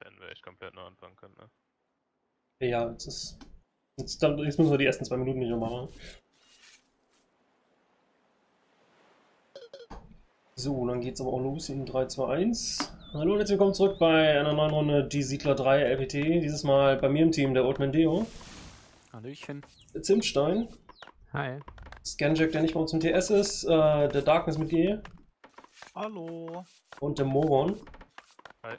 Wenn wir echt komplett neu anfangen können, ne? Ja, jetzt müssen wir die ersten 2 Minuten nicht nochmal machen. So, dann geht's aber auch los in 3, 2, 1. Hallo und herzlich willkommen zurück bei einer neuen Runde, die Siedler 3 LPT. Dieses Mal bei mir im Team der Oldman Deo. Hallöchen. Der Zimtstein. Hi. Scanjack, der nicht bei uns im TS ist. Der Darkness mit G. Hallo. Und der Moron. Hi.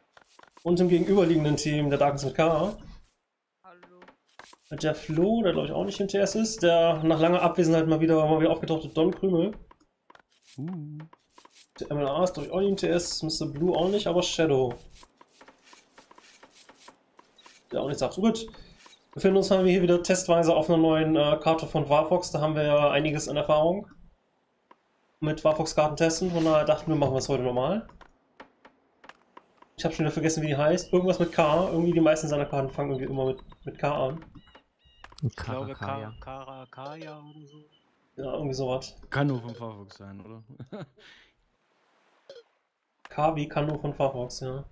Und im gegenüberliegenden Team der Darkness mit K. Hallo. Und der Flo, der glaube ich auch nicht im TS ist. Der nach langer Abwesenheit mal wieder aufgetauchte Don Krümel. Der MLA ist glaube ich auch nicht im TS, Mr. Blue auch nicht, aber Shadow. Der auch nicht sagt. So gut. Wir befinden uns hier wieder testweise auf einer neuen Karte von Warfox. Da haben wir ja einiges an Erfahrung mit Warfox-Karten testen. Von daher dachten wir, machen wir es heute nochmal. Ich habe schon wieder vergessen, wie die heißt. Irgendwas mit K. Irgendwie die meisten seiner Karten fangen irgendwie immer mit K an. Ich glaube Kara, Kaya oder so. Ja, irgendwie sowas. Kann nur von Warfox sein, oder? Kavi kann nur von Warfox, ja.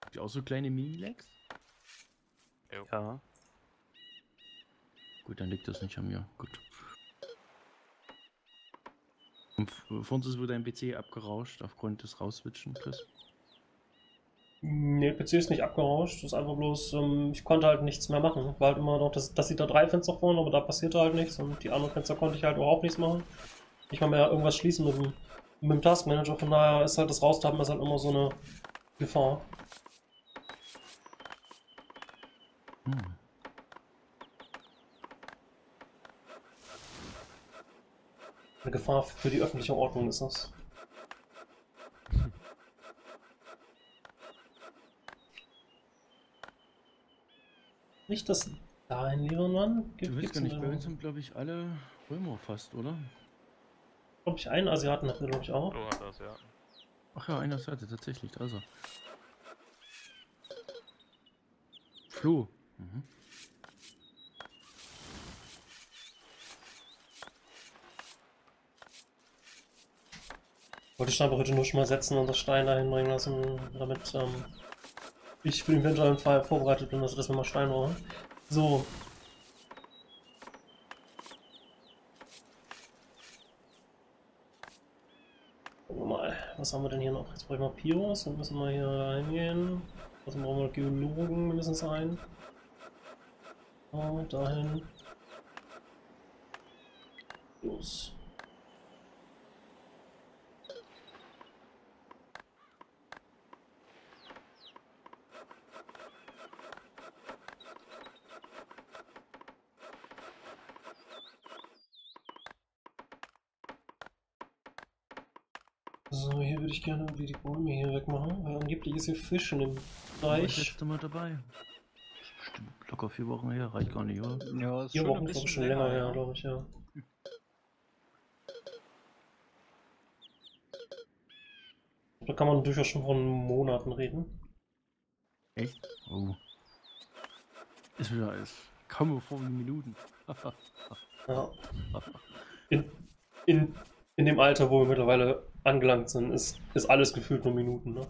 Habt ihr auch so kleine Mini-Legs? Ja. Gut, dann liegt das nicht an mir. Gut. Und vor uns ist wohl dein PC abgerauscht aufgrund des Rauswitschen, Chris? Ne, PC ist nicht abgerauscht, das ist einfach bloß, ich konnte halt nichts mehr machen. Ich war halt immer noch das sieht da 3 Fenster vorne, aber da passierte halt nichts und die anderen Fenster konnte ich halt überhaupt nichts machen. Ich kann mir ja irgendwas schließen mit dem Taskmanager, von daher ist halt das Raustappen ist halt immer so eine Gefahr. Eine Gefahr für die öffentliche Ordnung ist das. Nicht das dahin, lieber Mann. Du willst gar nicht, bei uns sind glaube ich alle Römer fast, oder? Glaube ich, einen Asiaten hat er glaube ich auch. Oh, hat er Asiaten. Ach ja, einen Asiaten tatsächlich, da ist er. Flo. Mhm. Wollte ich aber heute nur schon mal setzen und das Stein dahin bringen lassen, damit ich für den Winter im Fall vorbereitet bin, dass wir mal Stein brauchen. So. Gucken wir mal, was haben wir denn hier noch? Jetzt brauche ich mal Piros, dann müssen wir hier reingehen. Also brauchen wir Geologen mindestens ein. Und dahin. Los. So, hier würde ich gerne irgendwie die Bäume hier wegmachen, weil angeblich ist hier Fisch in dem Reich. Ich bin mal dabei. Stimmt, locker 4 Wochen her, reicht gar nicht, oder? Ja, 4 Wochen ist schon länger her, glaube ich, ja. Da kann man durchaus schon von Monaten reden. Echt? Oh. Ist wieder alles. Kaum nur vor Minuten. Ja. In dem Alter, wo wir mittlerweile angelangt sind, ist alles gefühlt nur Minuten, ne?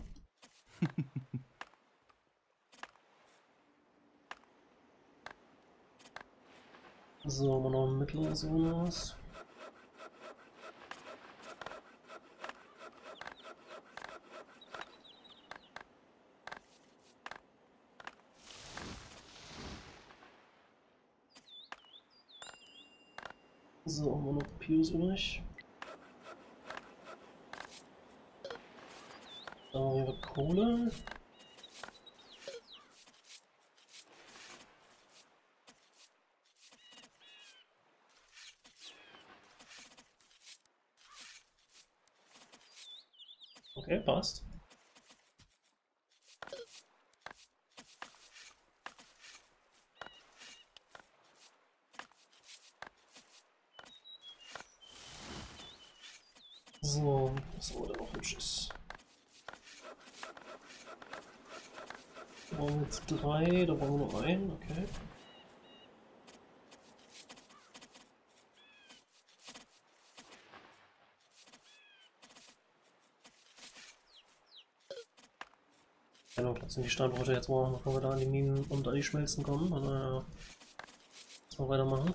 So, mal noch ein mittleres irgendwas. So, haben wir noch Pius übrig. Kohle. Okay, passt. So, was wurde noch Hübsches? Da brauchen wir jetzt 3, da brauchen wir noch einen, okay. Genau, das sind die Standorte jetzt mal, bevor wir da an die Minen und an die Schmelzen kommen. Und, jetzt mal weitermachen.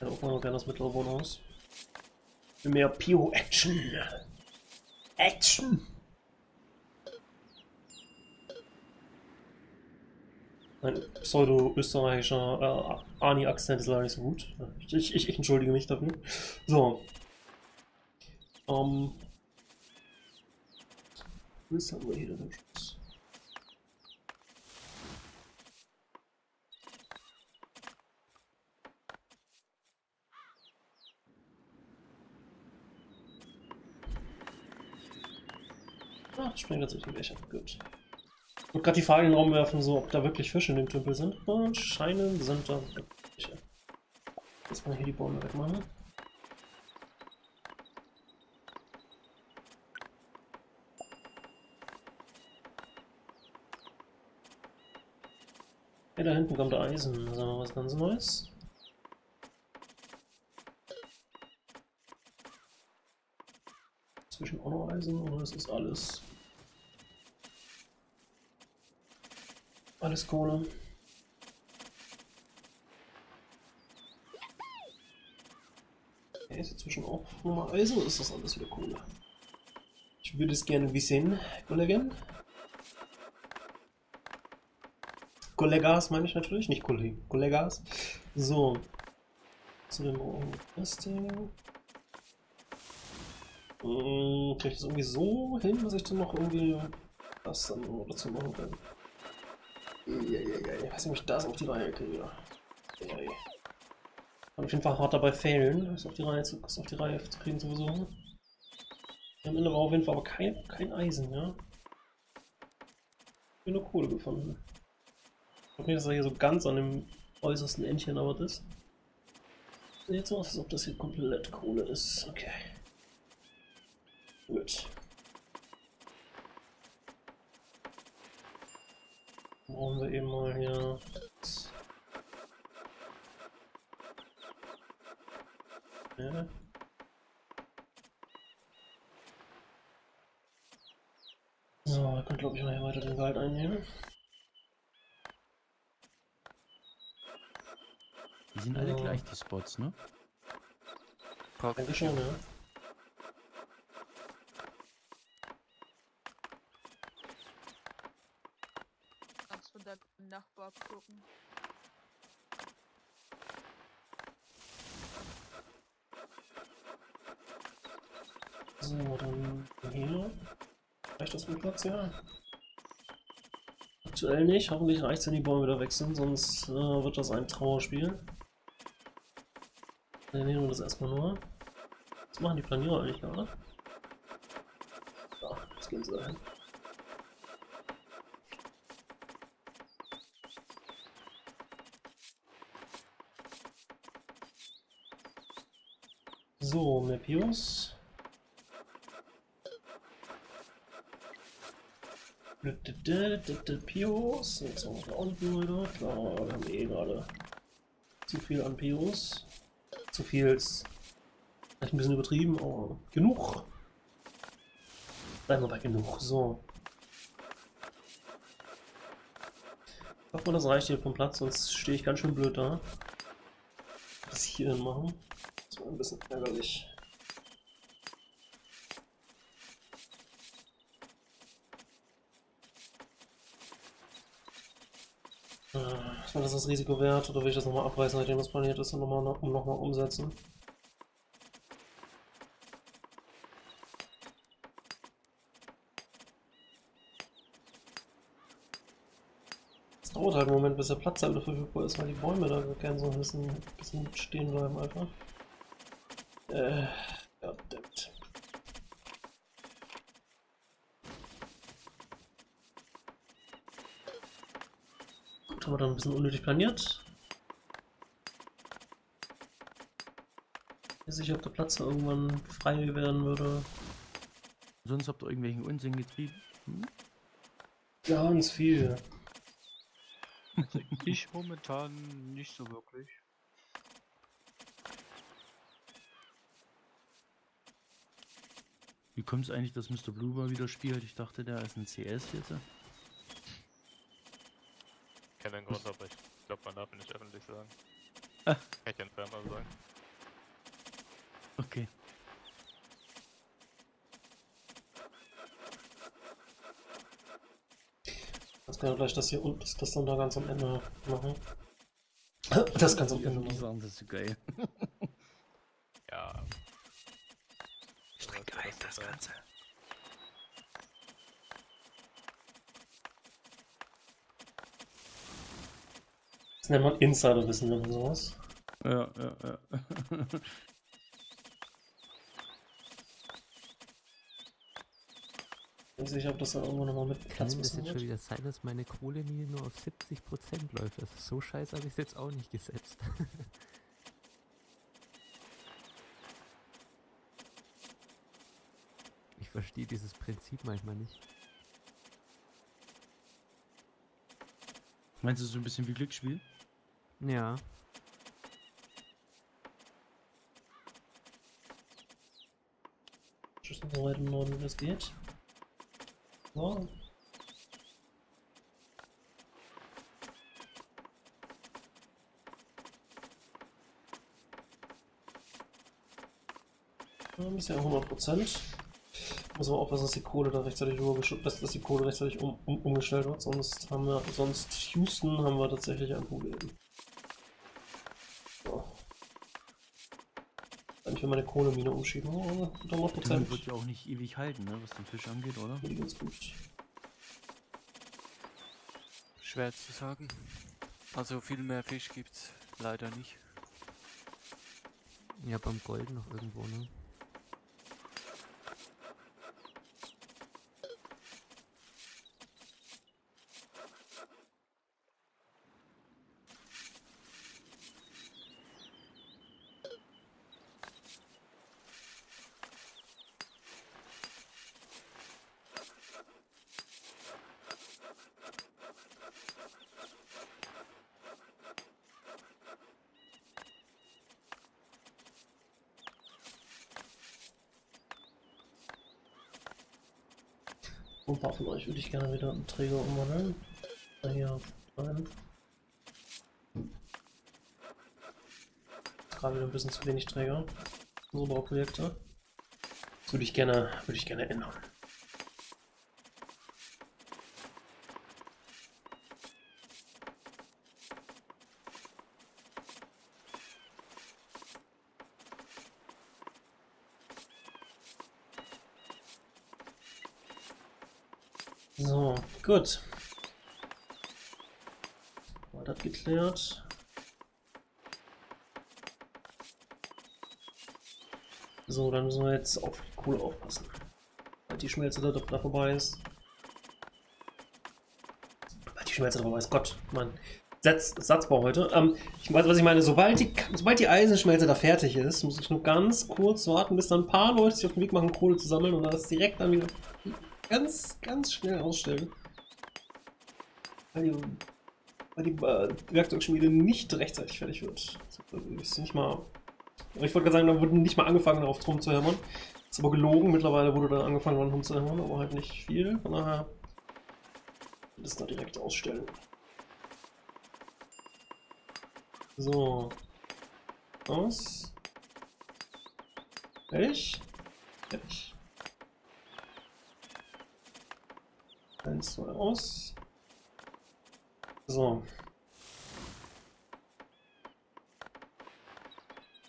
Dann auch mal gerne das mittlere Boot aus. Mehr Pio-Action! Action! Mein pseudo-österreichischer Ani-Akzent ist leider nicht so gut. Ich entschuldige mich dafür. So. Was haben wir hier denn? Springen tatsächlich welche. Gut. Ich wollte gerade die Frage in den Raum werfen, so, ob da wirklich Fische in dem Tümpel sind. Anscheinend sind da welche. Jetzt mal hier die Bäume wegmachen. Hey, da hinten kommt Eisen. Das ist noch was ganz Neues. Zwischen auch noch Eisen, oder das ist alles. Alles Kohle. Okay, ist dazwischen auch nochmal Eisen, oder ist das alles wieder Kohle? Ich würde es gerne wissen, Kollegen. Kollegas meine ich natürlich, nicht Kollegen. Kollegas. So. Zu dem das Ding. Kriege ich das irgendwie so hin, dass ich dann noch irgendwie das dann dazu machen kann? Ich weiß nicht, ob ich das auf die Reihe kriege. Kann auf jeden Fall hart dabei failen, das auf die Reihe zu kriegen sowieso. Am Ende war auf jeden Fall aber kein Eisen, ja. Ich habe nur Kohle gefunden. Ich glaube nicht, dass er hier so ganz an dem äußersten Endchen aber ist. Sieht jetzt so aus, als ob das hier komplett Kohle ist. Okay. Gut. Brauchen wir eben mal hier. Ja. So, wir können glaube ich mal hier weiter den Wald einnehmen. Die sind alle gleich, die Spots, ne? Danke schon, ja. Nachbar gucken. So, dann hier. Reicht das mit Platz? Ja. Aktuell nicht. Hoffentlich reicht es, wenn die Bäume wieder wechseln, sonst wird das ein Trauerspiel. Dann nehmen wir das erstmal nur. Was machen die Planierer eigentlich gerade? Ja, jetzt gehen sie dahin. So, mehr Pios. Pios. Jetzt haben wir da unten wieder. Klar, wir haben eh gerade zu viel an Pios. Zu viel ist vielleicht ein bisschen übertrieben, aber genug. Bleiben wir bei genug. So. Ich hoffe, das reicht hier vom Platz, sonst stehe ich ganz schön blöd da. Was hier denn machen? Ein bisschen ärgerlich. Ich meine, das ist das Risiko wert, oder will ich das nochmal abreißen, nachdem das planiert ist, und nochmal umsetzen? Es dauert halt einen Moment, bis der Platz da wieder verfügbar ist, weil die Bäume da gerne so ein bisschen stehen bleiben einfach. Goddammit. Gut, haben wir da ein bisschen unnötig planiert. Ich weiß nicht, ob der Platz da irgendwann frei werden würde. Sonst habt ihr irgendwelchen Unsinn getrieben? Hm? Ganz viel. Ich momentan nicht so wirklich. Wie kommt es eigentlich, dass Mr. Blue mal wieder spielt? Ich dachte, der ist ein CS jetzt. Ich kenne den Grund, aber ich glaube, man darf ihn nicht öffentlich sagen. Ah. Kann ich den Firma sagen. Okay. Jetzt können wir gleich das hier unten, das dann da ganz am Ende machen. Das ganz am Ende machen. Das ist so geil. Ja. Streck ein, das Ganze. Das nennt man Insiderwissen, wenn man sowas. Ja. Ich weiß nicht, ob das da irgendwo nochmal mit Platz ist. Kann das jetzt schon wieder sein, dass meine Kohlemiel nur auf 70% läuft? Also so scheiße habe ich es jetzt auch nicht gesetzt. Ich verstehe dieses Prinzip manchmal nicht. Meinst du so ein bisschen wie Glücksspiel? Ja. Tschüss, so weit im Norden, wie es geht. So. Ein bisschen 100%. Muss man aufpassen, dass die Kohle da rechtzeitig umgestellt wird, sonst haben wir, sonst haben wir tatsächlich ein Problem. So. Kann ich mir meine Kohlemine umschieben, oder? Mit 100%. Die wird ja auch nicht ewig halten, ne, was den Fisch angeht, oder? Ja, ganz gut. Schwer zu sagen. Also viel mehr Fisch gibt's leider nicht. Ja, beim Golden noch irgendwo, ne? Ein paar von euch würde ich gerne wieder einen Träger umwandeln. Hier rein. Gerade wieder ein bisschen zu wenig Träger. So Bauprojekte. Das würde ich gerne ändern. So, gut. War das geklärt? So, dann müssen wir jetzt auf die Kohle aufpassen. Weil die Schmelze da vorbei ist. Weil die Schmelze da vorbei ist. Gott, Mann. Satzbau heute. Ich weiß, was ich meine. Sobald die Eisenschmelze da fertig ist, muss ich nur ganz kurz warten, bis da ein paar Leute sich auf den Weg machen, Kohle zu sammeln und das direkt dann wieder. Ganz schnell ausstellen. Weil die Werkzeugschmiede nicht rechtzeitig fertig wird. Ist nicht mal. Ich wollte gerade sagen, da wurde nicht mal angefangen, darauf drum zu hämmern. Ist aber gelogen, mittlerweile wurde da angefangen, drum zu hämmern, aber halt nicht viel. Von daher das da direkt ausstellen. So. Aus. Fertig? Fertig. 1, 2 aus. So.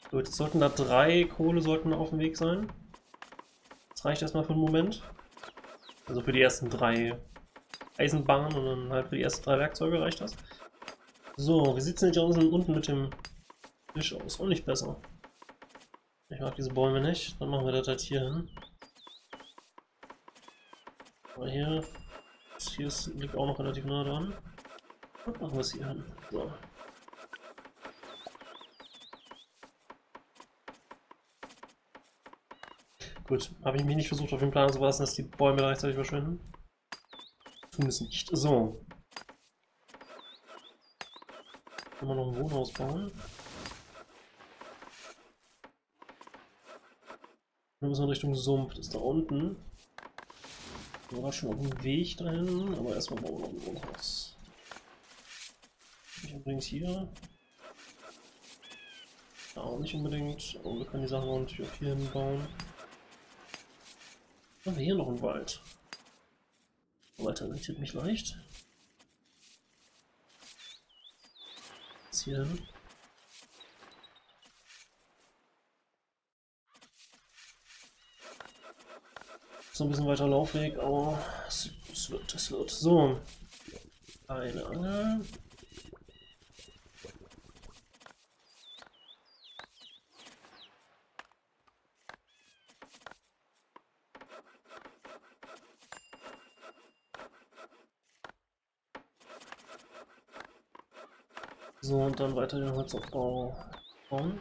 Gut, jetzt sollten da 3 Kohle sollten auf dem Weg sein. Das reicht erstmal für den Moment. Also für die ersten 3 Eisenbahnen und dann halt für die ersten 3 Werkzeuge reicht das. So, wie sieht es denn hier unten mit dem Fisch aus? Auch nicht besser. Ich mag diese Bäume nicht. Dann machen wir das halt hier hin. Aber hier. Hier liegt auch noch relativ nah dran. Und machen wir es hier hin. So. Gut, habe ich mich nicht versucht auf den Plan zu verlassen, dass die Bäume gleichzeitig verschwinden. Tun es nicht. So. Können wir noch ein Wohnhaus bauen? Wir müssen in Richtung Sumpf, das ist da unten. Da war schon auf dem Weg drin, aber erstmal bauen wir noch ein Wohnhaus. Ich übrigens hier. Ja, auch nicht unbedingt. Und wir können die Sachen natürlich auch hier hinbauen. Haben wir hier noch einen Wald? Wald irritiert mich leicht. Jetzt hier hin. So ein bisschen weiter Laufweg, aber es wird. So. Eine Angel. So, und dann weiter den Holzaufbau bauen.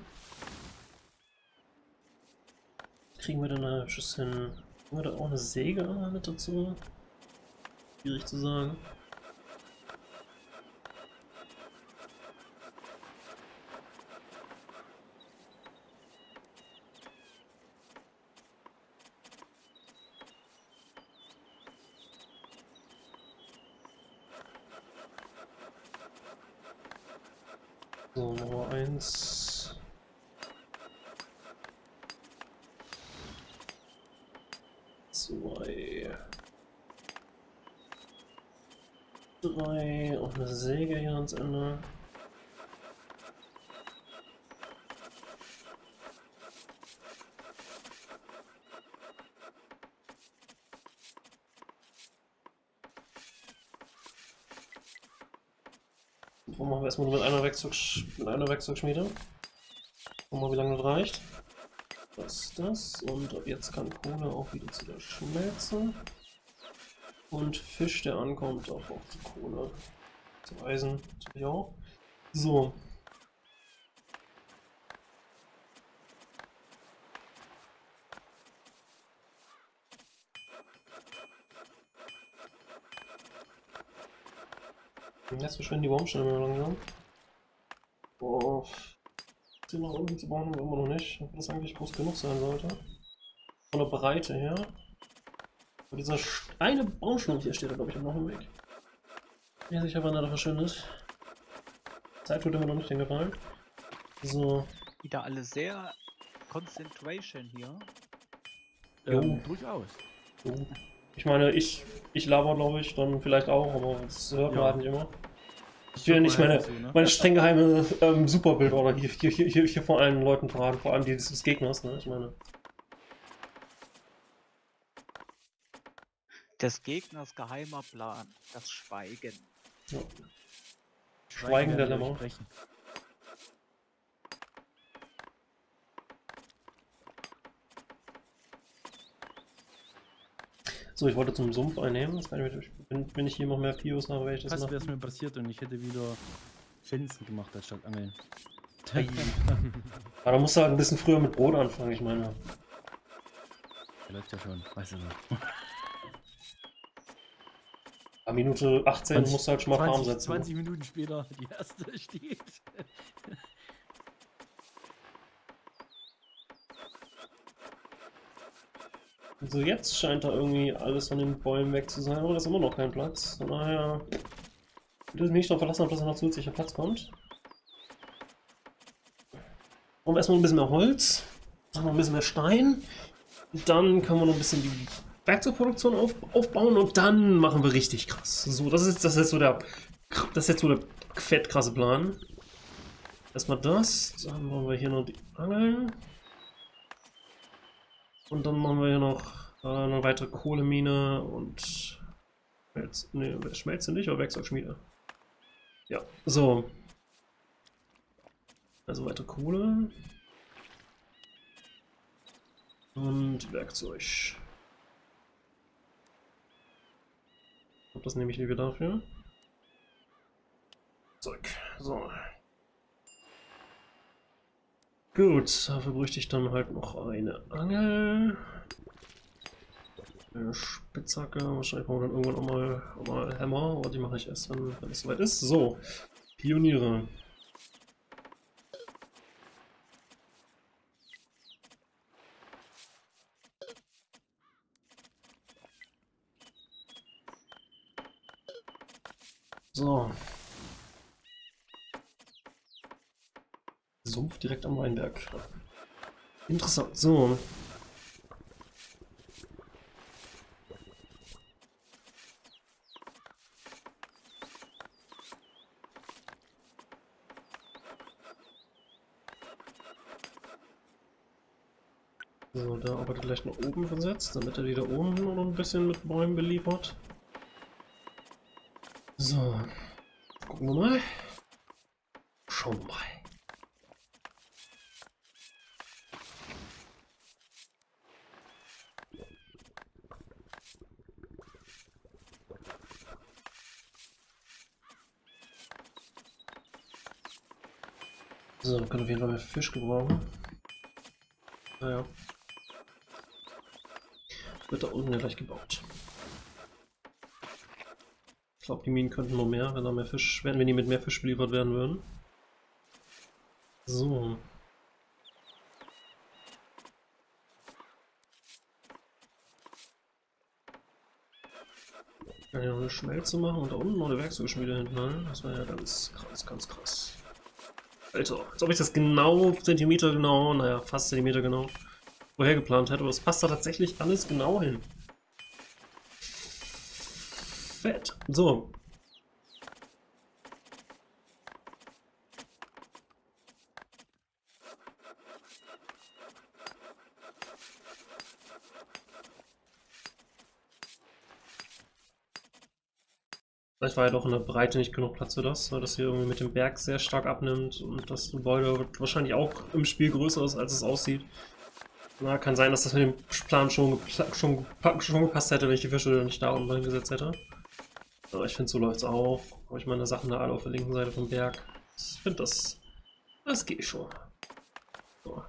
Kriegen wir dann ein Schuss hin. Haben wir da auch eine Säge mit dazu? Schwierig zu sagen. So, Nummer 1. Drei und eine Säge hier ans Ende. Wo machen wir erstmal nur mit einer Werkzeugschmiede? Gucken wir mal, wie lange das reicht. Das ist das. Und ab jetzt kann Kohle auch wieder zu der Schmelze. Und Fisch, der ankommt, darf auch zu Kohle, zu Eisen, natürlich auch. So. Und jetzt verschwinden die Baumstämme langsam. Boah, hier noch irgendwie zu bauen, aber immer noch nicht. Ob das eigentlich groß genug sein sollte. Von der Breite her. Und dieser eine Baumstamm hier steht da, glaube ich, noch im Weg. Bin mir sicher, wann er da verschwindet. Zeit tut immer noch nicht den Gefallen. So. Wieder alle sehr Concentration hier. Durchaus. Jo. Ich meine, ich laber, glaube ich, dann vielleicht auch, aber das hört man halt nicht immer. Ich will ja nicht meine streng geheime Superbildorder hier vor allen Leuten verraten, vor allem die des Gegners, ne? Ich meine. Des Gegners geheimer Plan, das Schweigen. Ja. Schweigen der Lämmer. So, ich wollte zum Sumpf einnehmen. Das kann ich mit, wenn ich hier noch mehr Pios habe, werde ich das machen. Was wäre es mir passiert und ich hätte wieder Fenzen gemacht anstatt Angeln. Aber da musst du halt ein bisschen früher mit Brot anfangen, ich meine. Der läuft ja schon, weißt du noch. Minute 18 musst du halt schon mal Farm setzen. 20 Minuten später die erste steht. Also jetzt scheint da irgendwie alles von den Bäumen weg zu sein, aber da ist immer noch kein Platz. Von daher würde ich mich darauf verlassen, dass da noch zusätzlicher Platz kommt. Und erstmal ein bisschen mehr Holz, dann noch ein bisschen mehr Stein, dann können wir noch ein bisschen die Werkzeugproduktion aufbauen und dann machen wir richtig krass. So, das ist jetzt so der fett krasse Plan. Erstmal das, dann machen wir hier noch die Angeln. Und dann machen wir hier noch eine weitere Kohlemine und Schmelze nicht, aber Werkzeugschmiede. Ja, so. Also weitere Kohle. Und Werkzeug. Das nehme ich lieber dafür. Zeug. So. Gut, dafür bräuchte ich dann halt noch eine Angel. Eine Spitzhacke. Wahrscheinlich brauchen wir dann irgendwann auch mal Hammer. Aber die mache ich erst, wenn es soweit ist. So. Pioniere. So. Sumpf direkt am Weinberg. Interessant. So. So, da arbeitet gleich nach oben versetzt, damit er wieder oben noch ein bisschen mit Bäumen beliefert. So, gucken wir mal. Schauen wir mal. So, wir können auf jeden Fall mehr Fisch gebrauchen. Naja. Wird da unten ja gleich gebaut. Ich glaube, die Minen könnten noch mehr, wenn da mehr Fisch, wenn wir die mit mehr Fisch beliefert werden würden. So. Ich kann ja noch eine Schmelze machen und da unten noch eine Werkzeuge schon wieder hinten. Das wäre ja ganz krass, ganz krass. Also, als ob ich das genau, Zentimeter genau, naja, fast Zentimeter genau, vorher geplant hätte, aber es passt da tatsächlich alles genau hin. Fett. So. Vielleicht war ja doch in der Breite nicht genug Platz für das, weil das hier irgendwie mit dem Berg sehr stark abnimmt und das Gebäude wird wahrscheinlich auch im Spiel größer ist, als es aussieht. Na, kann sein, dass das mit dem Plan schon gepasst hätte, wenn ich die Fische nicht da unten hingesetzt hätte. Aber ich finde, so läuft es auch. Habe ich meine Sachen da alle auf der linken Seite vom Berg. Ich finde das geht schon. So.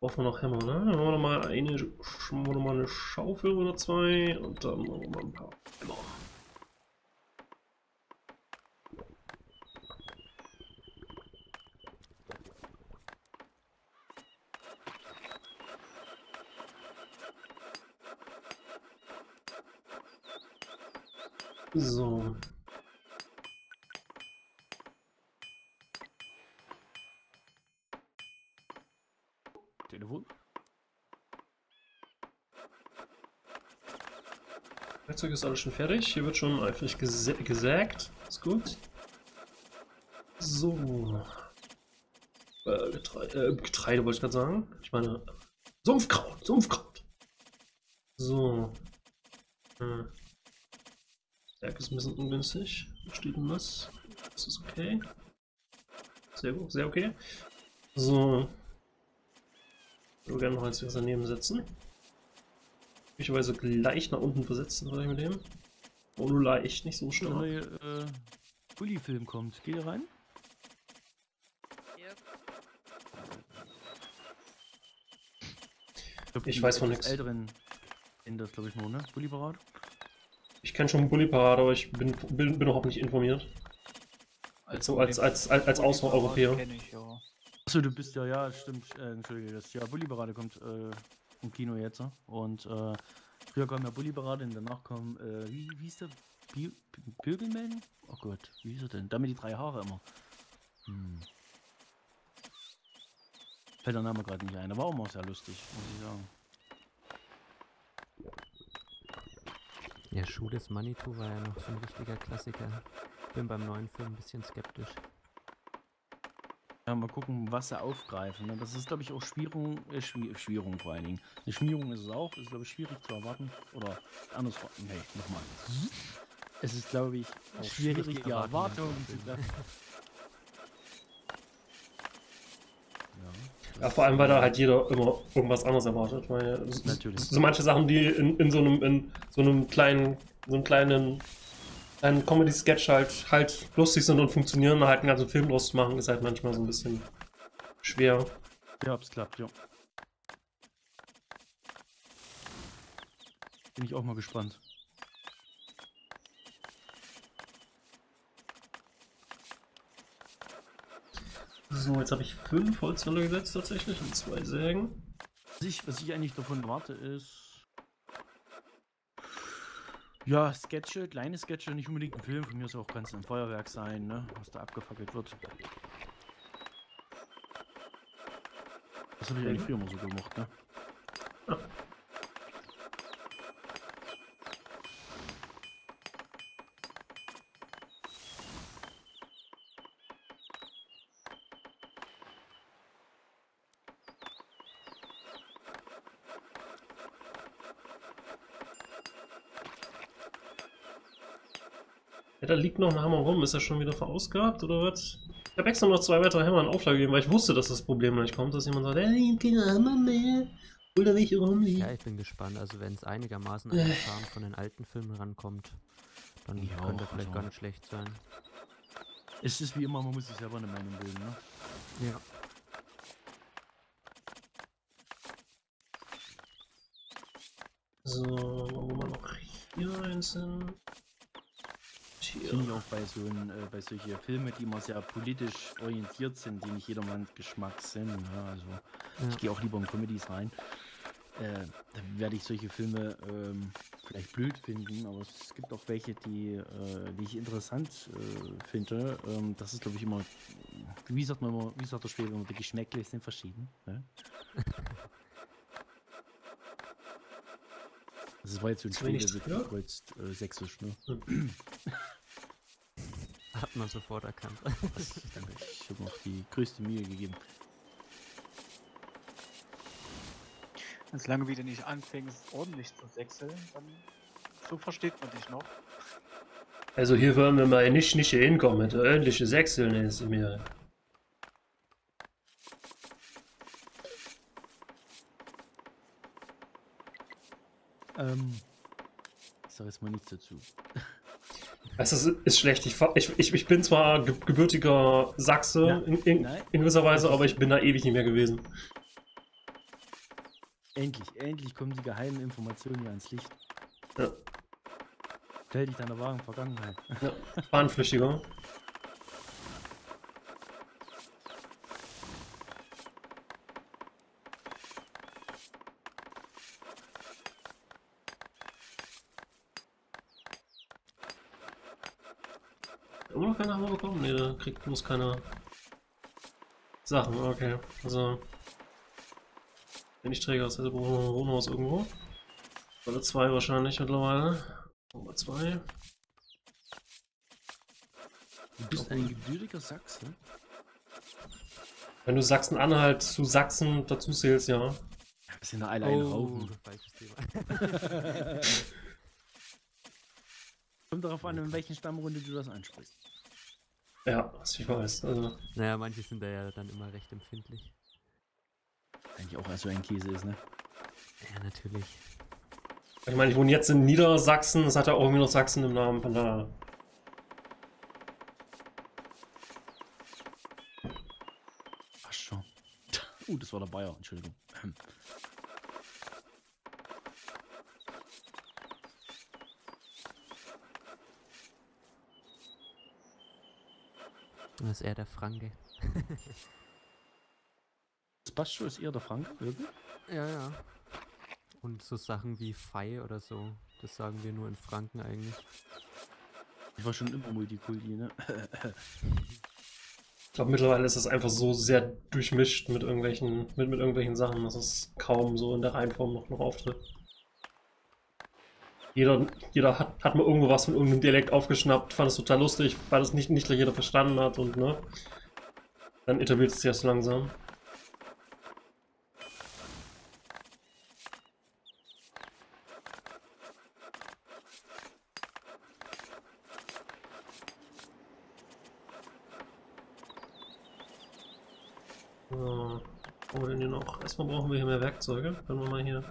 Brauchen wir noch Hämmer, ne? Dann machen wir nochmal eine Schaufel oder zwei und dann machen wir mal ein paar Hämmer. So. Telefon. Werkzeug ist alles schon fertig. Hier wird schon eifrig gesägt. Ist gut. So. Getreide wollte ich gerade sagen. Ich meine Sumpfkraut. Sumpfkraut. So. Werk ist ein bisschen ungünstig. Da steht denn was? Das ist okay. Sehr gut, sehr okay. So. Ich würde gerne noch eins daneben setzen. Möglicherweise gleich nach unten versetzen, vielleicht mit dem. Oh, nur leicht, nicht so schnell. Der neue Bulli-Film kommt. Geht ihr rein? Yep. Ich weiß von nichts. Älteren kennen das, glaube ich, nur, ne? Bullyparade? Ich kenne schon Bullyparade, aber ich bin überhaupt nicht informiert. Also als Außereuropäer. Achso, du bist ja, stimmt, entschuldige, das ja Bullyparade kommt im Kino jetzt. Und früher kam ja Bullyparade und danach kam, wie hieß der? Bürgelmann? Oh Gott, wie hieß er denn? Damit die drei Haare immer. Fällt der Name gerade nicht ein, aber auch mal sehr lustig, muss ich sagen. Der Schuh des Manitou war ja noch so ein richtiger Klassiker. Bin beim neuen Film ein bisschen skeptisch. Ja, mal gucken, was sie aufgreifen. Das ist, glaube ich, auch Schwierung vor allen Dingen. Eine Schmierung ist es auch. Ist, glaube ich, schwierig zu erwarten. Oder andersrum. Nee, nochmal. Es ist, glaube ich, auch schwierig, die Erwartungen zu treffen. Ja, vor allem, weil da halt jeder immer irgendwas anderes erwartet, weil natürlich. So manche Sachen, die in so einem kleinen Comedy-Sketch halt lustig sind und funktionieren, halt einen ganzen Film draus zu machen, ist halt manchmal so ein bisschen schwer. Ja, ob es klappt, ja. Bin ich auch mal gespannt. So, jetzt habe ich 5 Holzhändler gesetzt tatsächlich und 2 Sägen. Was ich eigentlich davon erwarte ist... Ja, Sketche, kleine Sketche, nicht unbedingt ein Film. Von mir ist auch ganz ein Feuerwerk sein, ne? Was da abgefackelt wird. Das habe ich eigentlich früher immer so gemacht, ne? Ja. Da liegt noch ein Hammer rum. Ist er schon wieder verausgabt oder was? Ich habe extra noch 2 weitere Hämmer in Auflage gegeben, weil ich wusste, dass das Problem noch nicht kommt, dass jemand sagt, ey, kein Hammer mehr, obwohl da nicht rumliegt. Ja, ich bin gespannt. Also wenn es einigermaßen an den Charme von den alten Filmen rankommt, dann ja, könnte das vielleicht gar nicht schlecht sein. Es ist wie immer, man muss sich selber eine Meinung bilden, ne? Ja. So, machen wir mal noch hier eins hin. Finde ich auch bei so bei solchen Filmen, die immer sehr politisch orientiert sind, die nicht jedermanns Geschmack sind. Ja, also ja. Ich gehe auch lieber in Comedies rein. Da werde ich solche Filme vielleicht blöd finden, aber es gibt auch welche, die ich interessant finde. Das ist, glaube ich, immer, wie sagt man immer, wie sagt der Schwede immer, die Geschmäckle sind verschieden. Ne? Das war jetzt so ein Schwede, der gekreuzt sächsisch, ne? Hat man sofort erkannt. Ich habe noch die größte Mühe gegeben. Solange wieder nicht anfängst, ordentlich zu sächseln, dann so versteht man dich noch. Also hier wollen wir mal nicht hier hinkommen mit ordentliche Sächseln ist mir. Ich sage jetzt mal nichts dazu. Also es ist schlecht. Ich bin zwar gebürtiger Sachse in gewisser Weise, aber ich bin da ewig nicht mehr gewesen. Endlich kommen die geheimen Informationen hier ans Licht. Ja. Stell dich deiner wahren Vergangenheit. Ja, Bahnflüchtiger. Kriegt bloß keine Sachen, okay. Also, wenn ich Träger aus Wohnhaus irgendwo. Oder 2 wahrscheinlich mittlerweile. Nummer 2. Du bist ein gebürtiger Sachse? Wenn du Sachsen-Anhalt zu Sachsen dazu zählst, ja. Das sind alle ein Haufen. Falsches Thema. Kommt darauf an, in welchen Stammrunde du das ansprichst. Ja, was ich weiß. Also. Naja, manche sind da ja dann immer recht empfindlich. Eigentlich auch, als so ein Käse ist, ne? Ja, natürlich. Ich meine, ich wohne jetzt in Niedersachsen, das hat ja auch irgendwie noch Sachsen im Namen, von daher. Ach schon. Das war der Bayer, Entschuldigung. Das ist eher der Franke. Das Bascho ist eher der Franke, wirklich? Ja. Und so Sachen wie Fei oder so, das sagen wir nur in Franken eigentlich. Ich war schon immer Multikulti, ne? Ich glaube mittlerweile ist das einfach so sehr durchmischt mit irgendwelchen, mit irgendwelchen Sachen, dass es kaum so in der Reihenform noch auftritt. Jeder hat mal irgendwo was mit irgendeinem Dialekt aufgeschnappt, fand es total lustig, weil es nicht gleich jeder verstanden hat und ne. Dann etabliert es sich erst so langsam. So, wo denn hier noch? Erstmal brauchen wir hier mehr Werkzeuge, können wir mal hier.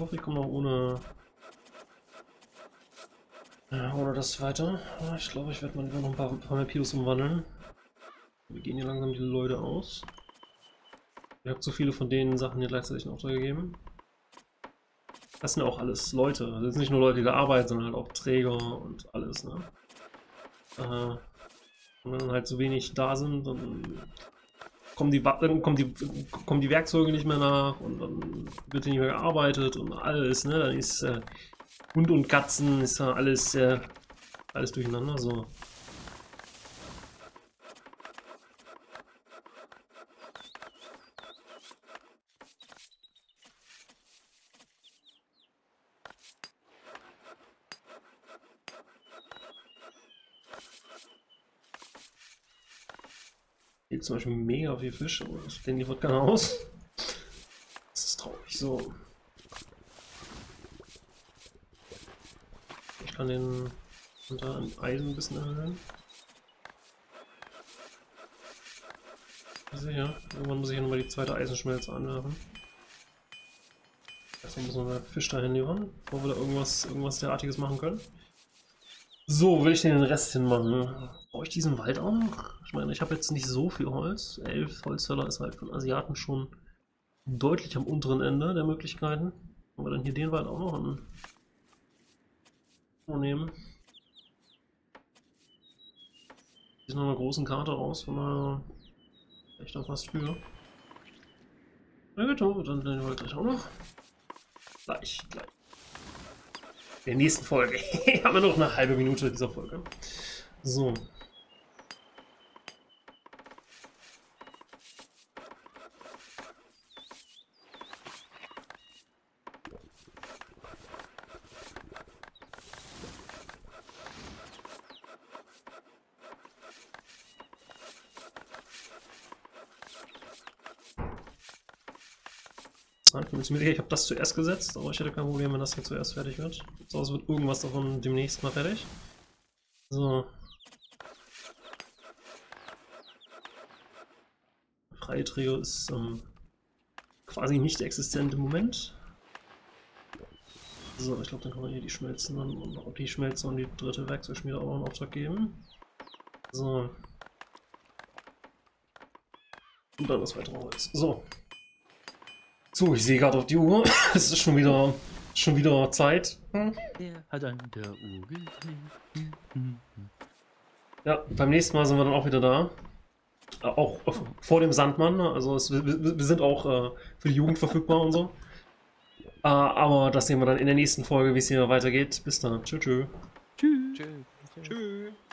Ich hoffe, ich komme noch ohne das weiter. Ich glaube, ich werde mal noch ein paar mehr Pios umwandeln. Wir gehen hier langsam die Leute aus. Ich habe zu viele von den Sachen hier gleichzeitig in Auftrag gegeben. Das sind ja auch alles Leute. Das sind nicht nur Leute, die da arbeiten, sondern halt auch Träger und alles. Ne? Und wenn dann halt so wenig da sind, dann kommen die Werkzeuge nicht mehr nach und dann wird hier nicht mehr gearbeitet und alles, ne? Dann ist Hund und Katzen, ist ja alles durcheinander so. Hier zum Beispiel mega viel Fisch, aber das denn hier wird keiner aus. Das ist traurig so. Ich kann den unter Eisen ein bisschen erhöhen. Sicher, irgendwann muss ich ja nochmal die zweite Eisenschmelze anwerfen. Erstmal müssen wir mal Fisch dahin liefern, bevor wir da irgendwas derartiges machen können. So, will ich den Rest hinmachen, ne? Brauche ich diesen Wald auch noch? Ich meine, ich habe jetzt nicht so viel Holz. 11 Holzfäller ist halt von Asiaten schon deutlich am unteren Ende der Möglichkeiten. Können wir dann hier den Wald auch noch annehmen? Hier ist noch eine großen Karte raus, von daher echt auch was für. Na gut, dann den Wald gleich auch noch. Gleich. In der nächsten Folge. Haben wir noch eine halbe Minute dieser Folge. So. Ich habe das zuerst gesetzt, aber ich hätte kein Problem, wenn das hier zuerst fertig wird. So, es wird irgendwas davon demnächst mal fertig. So. Freiträger ist quasi nicht existent im Moment. So, ich glaube, dann kann man hier die Schmelzen und auch die Schmelze und die dritte Werkzeugschmiede auch noch einen Auftrag geben. So. Und dann das weitere Holz. So. So, ich sehe gerade auf die Uhr. Es ist schon wieder Zeit. Er hat an der Uhr gesehen. Ja, beim nächsten Mal sind wir dann auch wieder da. Auch vor dem Sandmann. Also wir sind auch für die Jugend verfügbar und so. Aber das sehen wir dann in der nächsten Folge, wie es hier weitergeht. Bis dann. Tschö, tschö. Tschüss. Tschö. Tschö.